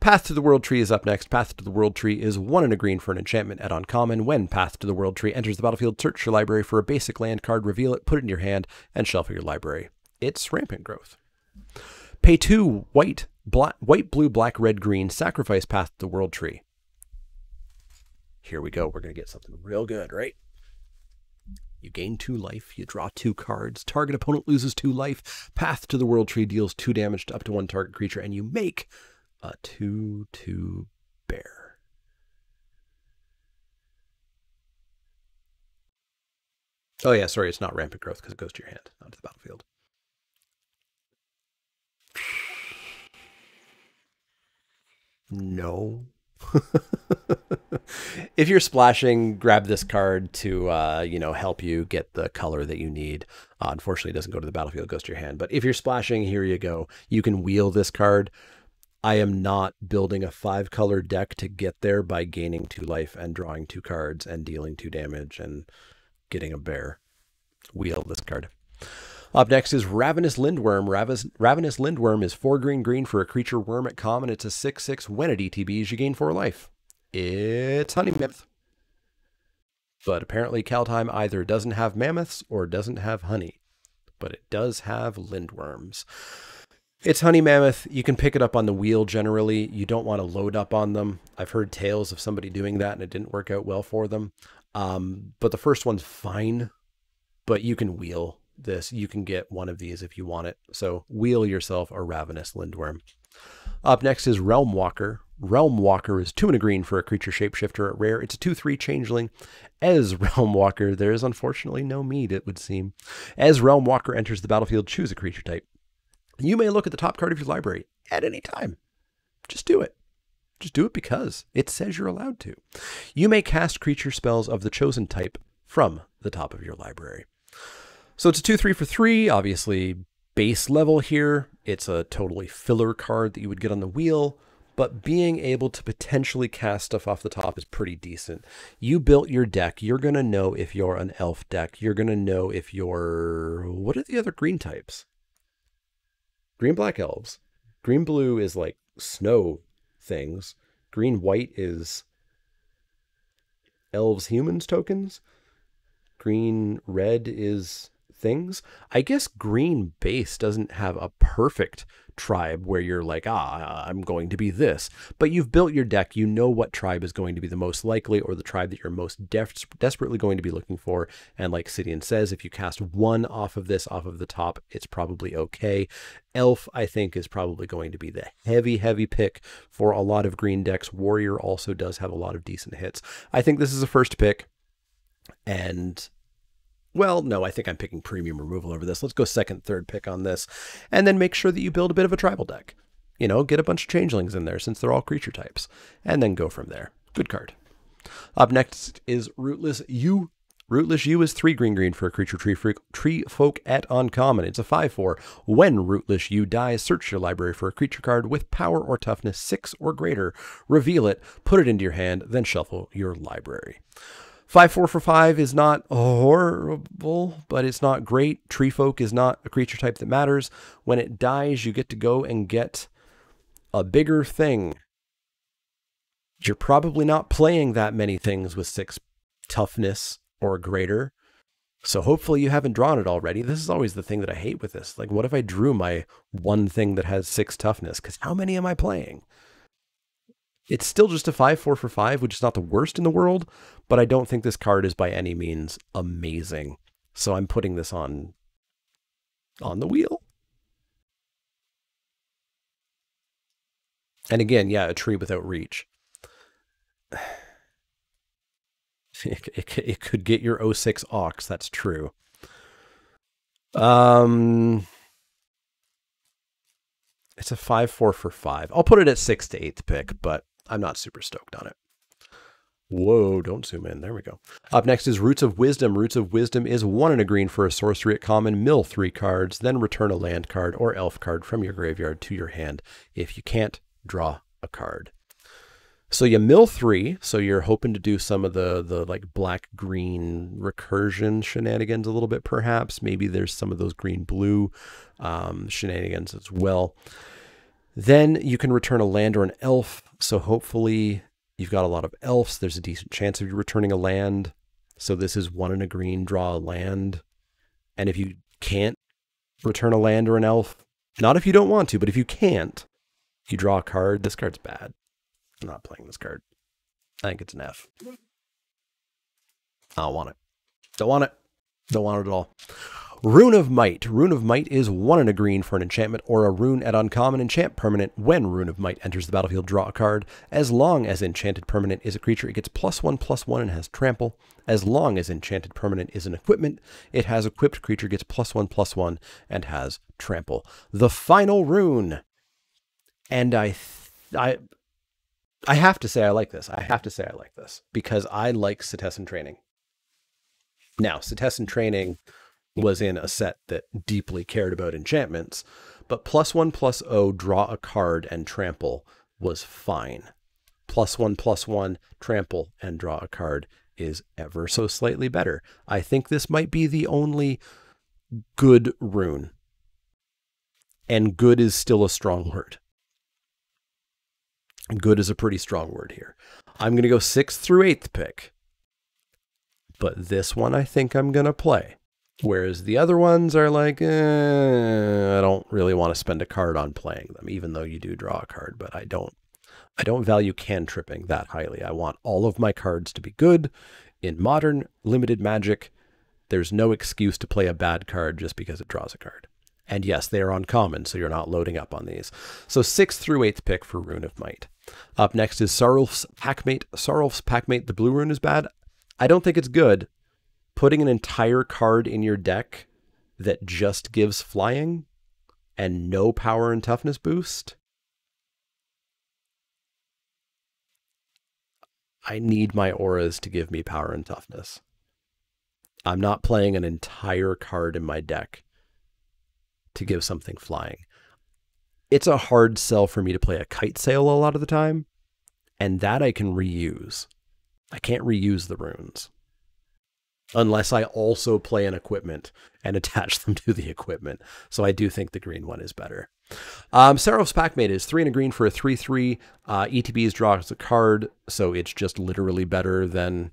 Path to the World Tree is up next. Path to the World Tree is one and a green for an enchantment at uncommon. When Path to the World Tree enters the battlefield, search your library for a basic land card, reveal it, put it in your hand, and shuffle your library. It's Rampant Growth. Pay two white. Black, white, blue, black, red, green, sacrifice Path to the World Tree. Here we go. We're going to get something real good, right? You gain two life. You draw two cards. Target opponent loses two life. Path to the World Tree deals two damage to up to one target creature, and you make a two two bear. Oh, yeah, sorry. It's not Rampant Growth because it goes to your hand, not to the battlefield. No. If you're splashing, grab this card to, uh, you know, help you get the color that you need. Uh, unfortunately, it doesn't go to the battlefield, it goes to your hand. But if you're splashing, here you go. You can wheel this card. I am not building a five-color deck to get there by gaining two life and drawing two cards and dealing two damage and getting a bear. Wheel this card. Up next is Ravenous Lindworm. Ravenous, Ravenous Lindworm is four green green for a creature worm at common. It's a six six. When it E T Bs, you gain four life. It's Honey Mammoth. But apparently Kaldheim either doesn't have mammoths or doesn't have honey. But it does have lindworms. It's Honey Mammoth. You can pick it up on the wheel generally. You don't want to load up on them. I've heard tales of somebody doing that and it didn't work out well for them. Um, but the first one's fine. But you can wheel this. You can get one of these if you want it. So wheel yourself a Ravenous Lindworm. Up next is Realmwalker. Realmwalker is two and a green for a creature shapeshifter at rare. It's a two three changeling. As Realmwalker, there is unfortunately no mead, it would seem. As Realmwalker enters the battlefield, choose a creature type. You may look at the top card of your library at any time. Just do it. Just do it because it says you're allowed to. You may cast creature spells of the chosen type from the top of your library. So it's a two three for three, obviously base level here. It's a totally filler card that you would get on the wheel, but being able to potentially cast stuff off the top is pretty decent. You built your deck. You're going to know if you're an elf deck. You're going to know if you're... What are the other green types? Green black elves. Green blue is like snow things. Green white is elves humans tokens. Green red is... things. I guess green base doesn't have a perfect tribe where you're like, ah, I'm going to be this. But you've built your deck. You know what tribe is going to be the most likely or the tribe that you're most def desperately going to be looking for. And like Sidian says, if you cast one off of this, off of the top, it's probably okay. Elf, I think, is probably going to be the heavy, heavy pick for a lot of green decks. Warrior also does have a lot of decent hits. I think this is a first pick. And... Well, no, I think I'm picking premium removal over this. Let's go second, third pick on this. And then make sure that you build a bit of a tribal deck. You know, get a bunch of changelings in there since they're all creature types. And then go from there. Good card. Up next is Rootless Yew. Rootless Yew is three green green for a creature tree, freak, tree folk at uncommon. It's a five four. When Rootless Yew dies, search your library for a creature card with power or toughness six or greater. Reveal it, put it into your hand, then shuffle your library. five four for five is not horrible, but it's not great. Tree Folk is not a creature type that matters. When it dies, you get to go and get a bigger thing. You're probably not playing that many things with six toughness or greater. So hopefully you haven't drawn it already. This is always the thing that I hate with this. Like, what if I drew my one thing that has six toughness? Because how many am I playing? It's still just a five four for five, which is not the worst in the world, but I don't think this card is by any means amazing. So I'm putting this on, on the wheel. And again, yeah, a tree without reach. It, it, it could get your oh six Ox, that's true. Um... It's a five four for five. I'll put it at sixth to eighth pick, but I'm not super stoked on it. Whoa, don't zoom in. There we go. Up next is Roots of Wisdom. Roots of Wisdom is one and a green for a sorcery at common. Mill three cards, then return a land card or elf card from your graveyard to your hand if you can't draw a card. So you mill three, so you're hoping to do some of the, the like black-green recursion shenanigans a little bit, perhaps. Maybe there's some of those green-blue um, shenanigans as well. Then you can return a land or an elf, so hopefully you've got a lot of elves. There's a decent chance of you returning a land. So this is one in a green, draw a land. And if you can't return a land or an elf, not if you don't want to, but if you can't, you draw a card. This card's bad. I'm not playing this card. I think it's an F. I don't want it. Don't want it. Don't want it at all. Rune of Might. Rune of Might is one and a green for an enchantment or a rune at uncommon. Enchant permanent. When Rune of Might enters the battlefield, draw a card. As long as enchanted permanent is a creature, it gets plus one, plus one, and has trample. As long as enchanted permanent is an equipment, it has equipped creature, gets plus one, plus one, and has trample. The final rune. And I... Th I... I have to say I like this. I have to say I like this because I like Setessan Training. Now, Setessan Training was in a set that deeply cared about enchantments, but plus one, plus oh, draw a card and trample was fine. Plus one, plus one, trample and draw a card is ever so slightly better. I think this might be the only good rune. And good is still a strong word. Good is a pretty strong word here. I'm going to go sixth through eighth pick. But this one I think I'm going to play. Whereas the other ones are like, eh, I don't really want to spend a card on playing them, even though you do draw a card. But I don't, I don't value cantripping that highly. I want all of my cards to be good. In modern limited Magic, there's no excuse to play a bad card just because it draws a card. And yes, they are uncommon, so you're not loading up on these. So sixth through eighth pick for Rune of Might. Up next is Sarulf's Packmate. Sarulf's Packmate, the blue rune is bad. I don't think it's good. Putting an entire card in your deck that just gives flying and no power and toughness boost? I need my auras to give me power and toughness. I'm not playing an entire card in my deck to give something flying. It's a hard sell for me to play a Kite Sail a lot of the time, and that I can reuse. I can't reuse the runes. Unless I also play an equipment and attach them to the equipment. So I do think the green one is better. Um, Sarulf's Packmate is three and a green for a three three. Uh, E T Bs draws a card, so it's just literally better than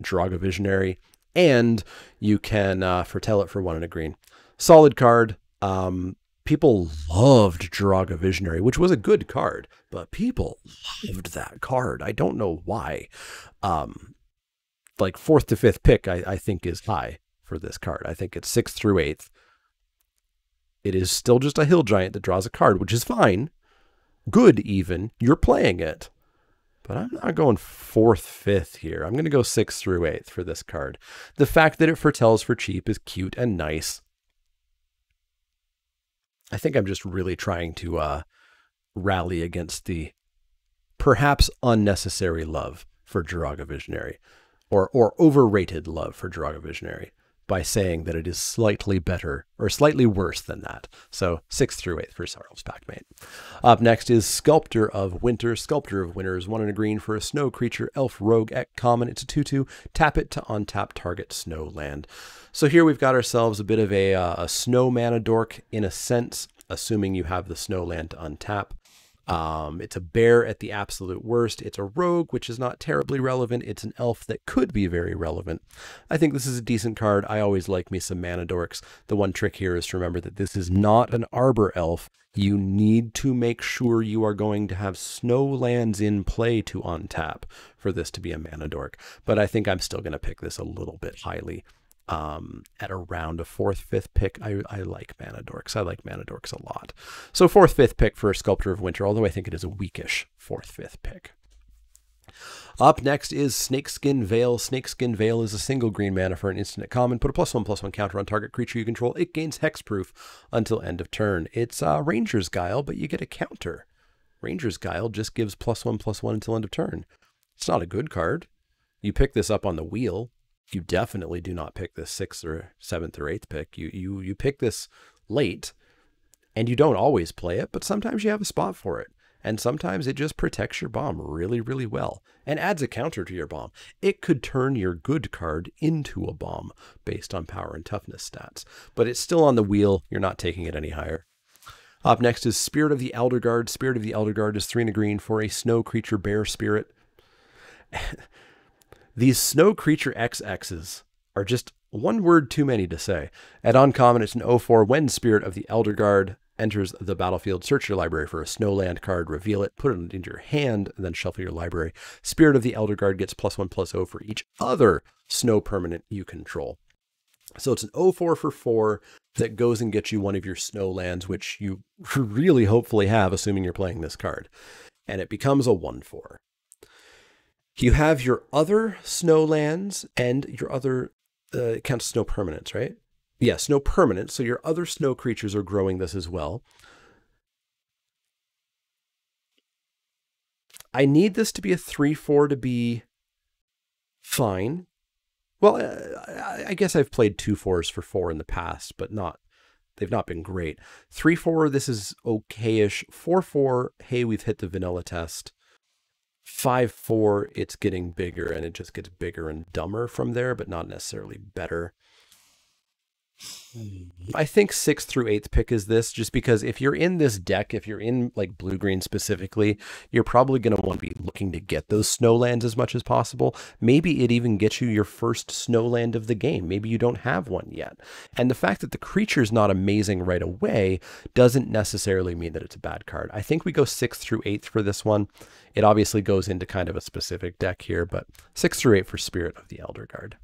Draga Visionary. And you can uh, foretell it for one and a green. Solid card. Um, people loved Draga Visionary, which was a good card, but people loved that card. I don't know why. Um, like fourth to fifth pick, I, I think is high for this card. I think it's sixth through eighth. It is still just a hill giant that draws a card, which is fine. Good even. You're playing it. But I'm not going fourth, fifth here. I'm going to go sixth through eighth for this card. The fact that it foretells for cheap is cute and nice. I think I'm just really trying to uh, rally against the perhaps unnecessary love for Draga Visionary, or or overrated love for Draga Visionary. by saying that it is slightly better or slightly worse than that. So six through eight for Sarulf's Packmate. Up next is Sculptor of Winter. Sculptor of Winter is one and a green for a snow creature, elf rogue at common. It's a two two. Tap it to untap target snow land. So here we've got ourselves a bit of a, uh, a snow mana dork in a sense, assuming you have the snow land to untap. Um, it's a bear at the absolute worst. It's a rogue, which is not terribly relevant. It's an elf that could be very relevant. I think this is a decent card. I always like me some mana dorks. The one trick here is to remember that this is not an arbor elf. You need to make sure you are going to have snow lands in play to untap for this to be a mana dork. But I think I'm still going to pick this a little bit highly. Um, at around a fourth, fifth pick, I, I like mana dorks. I like mana dorks a lot. So fourth, fifth pick for Sculptor of Winter, although I think it is a weakish fourth, fifth pick. Up next is Snakeskin Veil. Snakeskin Veil is a single green mana for an instant at common. Put a plus one, plus one counter on target creature you control. It gains hexproof until end of turn. It's uh, Ranger's Guile, but you get a counter. Ranger's Guile just gives plus one, plus one until end of turn. It's not a good card. You pick this up on the wheel. You definitely do not pick this sixth or seventh or eighth pick. You you you pick this late, and you don't always play it, but sometimes you have a spot for it. And sometimes it just protects your bomb really, really well and adds a counter to your bomb. It could turn your good card into a bomb based on power and toughness stats, but it's still on the wheel. You're not taking it any higher. Up next is Spirit of the Elder Guard. Spirit of the Elder Guard is three and a green for a snow creature bear spirit. These snow creature X Xs are just one word too many to say. At uncommon, it's an oh four. When Spirit of the Elder Guard enters the battlefield, search your library for a snowland card, reveal it, put it into your hand, and then shuffle your library. Spirit of the Elder Guard gets plus one, plus zero for each other snow permanent you control. So it's an oh four for four that goes and gets you one of your snow lands, which you really hopefully have, assuming you're playing this card. And it becomes a one four. You have your other snow lands and your other, uh, it counts snow permanents, right? Yeah, snow permanents. So your other snow creatures are growing this as well. I need this to be a three four to be fine. Well, uh, I guess I've played two fours for four in the past, but not, they've not been great. three four, this is okay-ish. four four, hey, we've hit the vanilla test. five four, it's getting bigger, and it just gets bigger and dumber from there, but not necessarily better. I think sixth through eighth pick is this, just because if you're in this deck, if you're in like blue-green specifically, you're probably going to want to be looking to get those snowlands as much as possible. Maybe it even gets you your first snowland of the game. Maybe you don't have one yet. And the fact that the creature's not amazing right away doesn't necessarily mean that it's a bad card. I think we go sixth through eighth for this one. It obviously goes into kind of a specific deck here, but sixth through eight for Spirit of the Elder Guard.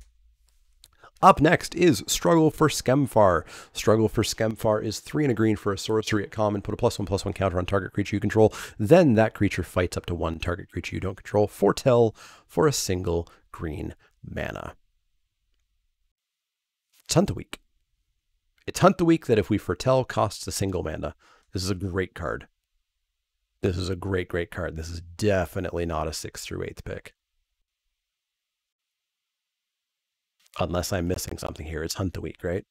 Up next is Struggle for Skemfar. Struggle for Skemfar is three and a green for a sorcery at common. Put a plus one, plus one counter on target creature you control. Then that creature fights up to one target creature you don't control. Foretell for a single green mana. It's Hunt the Weak. It's Hunt the Weak that if we foretell costs a single mana. This is a great card. This is a great, great card. This is definitely not a sixth through eighth pick. Unless I'm missing something here. It's Hunt the Weak, right?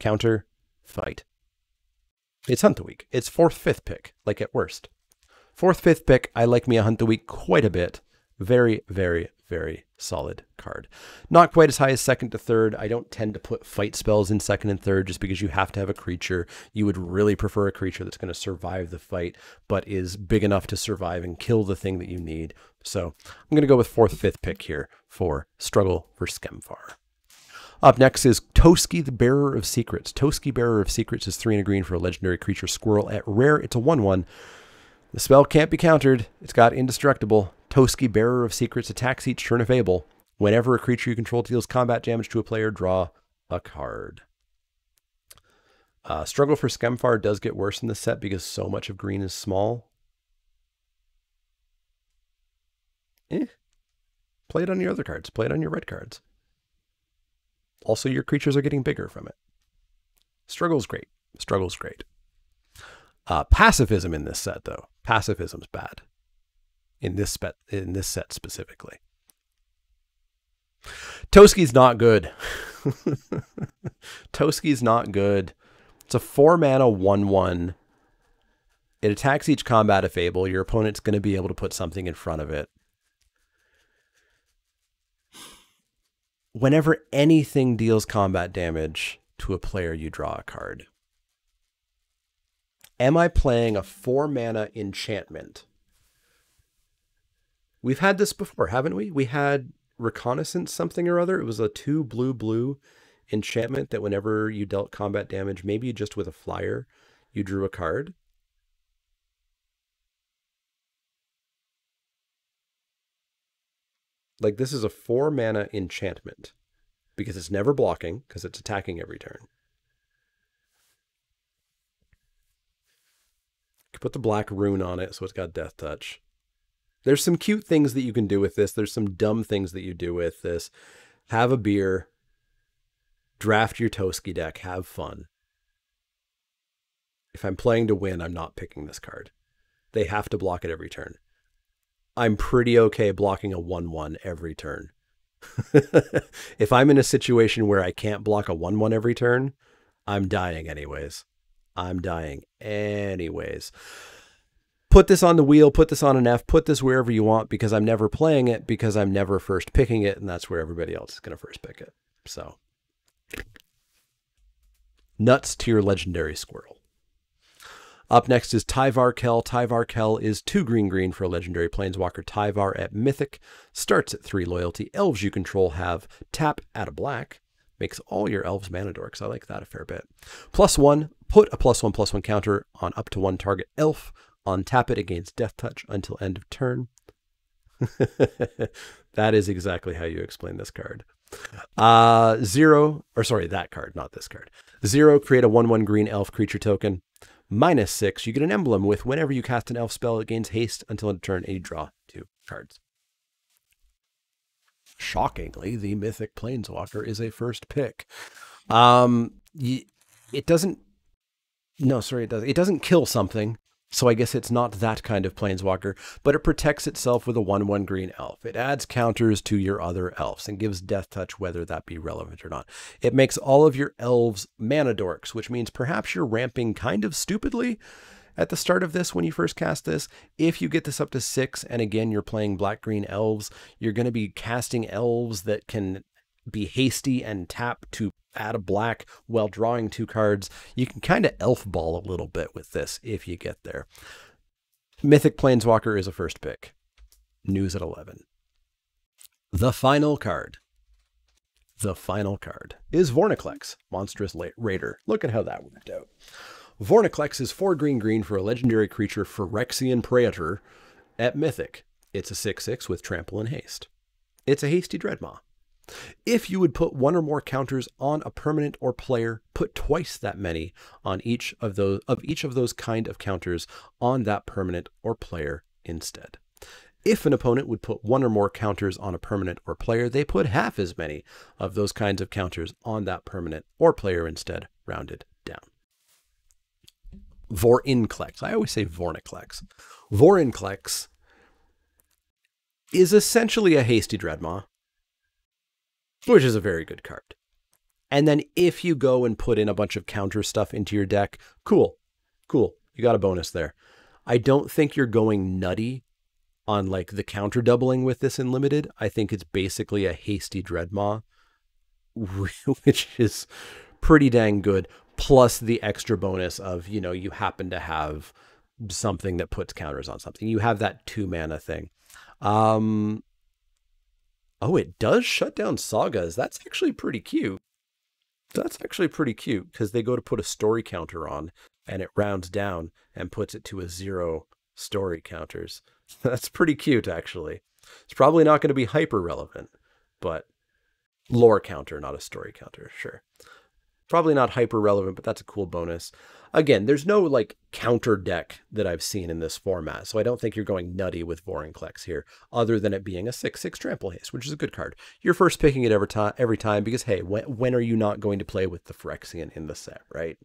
Counter, fight. It's Hunt the Weak. It's fourth, fifth pick, like at worst. Fourth, fifth pick, I like me a Hunt the Weak quite a bit. Very, very, very solid card. Not quite as high as second to third. I don't tend to put fight spells in second and third just because you have to have a creature. You would really prefer a creature that's going to survive the fight, but is big enough to survive and kill the thing that you need. So I'm going to go with fourth, fifth pick here for Struggle for Skemfar. Up next is Toski, the Bearer of Secrets. Toski, Bearer of Secrets is three and a green for a legendary creature squirrel at rare. It's a one one. The spell can't be countered. It's got indestructible. Toski, Bearer of Secrets, attacks each turn of Able. Whenever a creature you control deals combat damage to a player, draw a card. Uh, Struggle for Skemfar does get worse in this set because so much of green is small. Eh. Play it on your other cards. Play it on your red cards. Also, your creatures are getting bigger from it. Struggle's great. Struggle's great. Uh, pacifism in this set, though. Pacifism's bad. In this, in this set specifically. Toski's not good. Toski's not good. It's a four mana one one. It attacks each combat of Fable. Your opponent's going to be able to put something in front of it. Whenever anything deals combat damage to a player, you draw a card. Am I playing a four mana enchantment? We've had this before, haven't we? We had Reconnaissance something or other. It was a two blue blue enchantment that whenever you dealt combat damage, maybe just with a flyer, you drew a card. Like, this is a four mana enchantment because it's never blocking, because it's attacking every turn. You can put the black rune on it so it's got Death Touch. There's some cute things that you can do with this. There's some dumb things that you do with this. Have a beer. Draft your Toski deck. Have fun. If I'm playing to win, I'm not picking this card. They have to block it every turn. I'm pretty okay blocking a one one every turn. If I'm in a situation where I can't block a one one every turn, I'm dying anyways. I'm dying anyways. Put this on the wheel, put this on an F, put this wherever you want, because I'm never playing it, because I'm never first picking it, and that's where everybody else is going to first pick it. So, nuts to your legendary squirrel. Up next is Tyvar Kel. Tyvar Kel is two green green for a legendary planeswalker. Tyvar at Mythic. Starts at three loyalty. Elves you control have tap at a black. Makes all your elves mana dorks. I like that a fair bit. Plus one. Put a plus one plus one counter on up to one target elf. Untap it against Death Touch until end of turn. That is exactly how you explain this card. Uh, zero, or sorry, that card, not this card. Zero, create a one one green elf creature token. Minus six, you get an emblem with whenever you cast an elf spell, it gains haste until end of turn, and you draw two cards. Shockingly, the Mythic Planeswalker is a first pick. Um, it doesn't... No, sorry, it doesn't. It doesn't kill something. So I guess it's not that kind of planeswalker, but it protects itself with a one one green elf. It adds counters to your other elves and gives Death Touch, whether that be relevant or not. It makes all of your elves mana dorks, which means perhaps you're ramping kind of stupidly at the start of this when you first cast this. If you get this up to six, and again, you're playing black-green elves, you're going to be casting elves that can be hasty and tap to add a black while drawing two cards. You can kind of elf ball a little bit with this if you get there. Mythic Planeswalker is a first pick. News at eleven. The final card. The final card is Vorinclex, Monstrous Raider. Look at how that worked out. Vorinclex is four green green for a legendary creature, Phyrexian Praetor, at Mythic. It's a six six with trample and haste. It's a hasty Dreadmaw. If you would put one or more counters on a permanent or player, put twice that many on each of those of each of those kind of counters on that permanent or player instead. If an opponent would put one or more counters on a permanent or player, they put half as many of those kinds of counters on that permanent or player instead, rounded down. Vorinclex. I always say Vorniclex. Vorinclex is essentially a hasty Dreadmaw, which is a very good card. And then if you go and put in a bunch of counter stuff into your deck, cool, cool. You got a bonus there. I don't think you're going nutty on like the counter doubling with this in Limited. I think it's basically a hasty Dreadmaw, which is pretty dang good. Plus the extra bonus of, you know, you happen to have something that puts counters on something. You have that two mana thing. Um... Oh, it does shut down sagas. That's actually pretty cute. That's actually pretty cute because they go to put a story counter on and it rounds down and puts it to a zero story counters. That's pretty cute, actually. It's probably not going to be hyper relevant, but lore counter, not a story counter. Sure. Probably not hyper relevant, but that's a cool bonus. Again, there's no like counter deck that I've seen in this format, so I don't think you're going nutty with Vorinclex here, other than it being a six six trample haste, which is a good card. You're first picking it every time, every time because, hey, when, when are you not going to play with the Phyrexian in the set, right?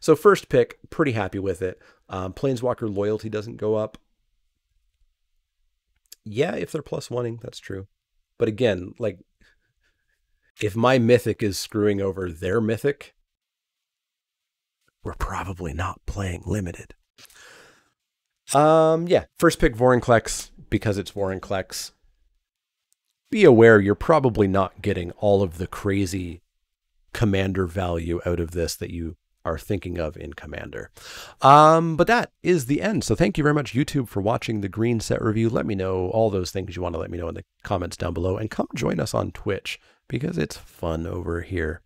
So first pick, pretty happy with it. Um, Planeswalker loyalty doesn't go up. Yeah, if they're plus one-ing, that's true. But again, like, if my mythic is screwing over their mythic, we're probably not playing limited. Um, yeah, first pick Vorinclex because it's Vorinclex. Be aware you're probably not getting all of the crazy commander value out of this that you are thinking of in Commander. Um, but that is the end. So thank you very much, YouTube, for watching the Green Set Review. Let me know all those things you want to let me know in the comments down below, and come join us on Twitch because it's fun over here.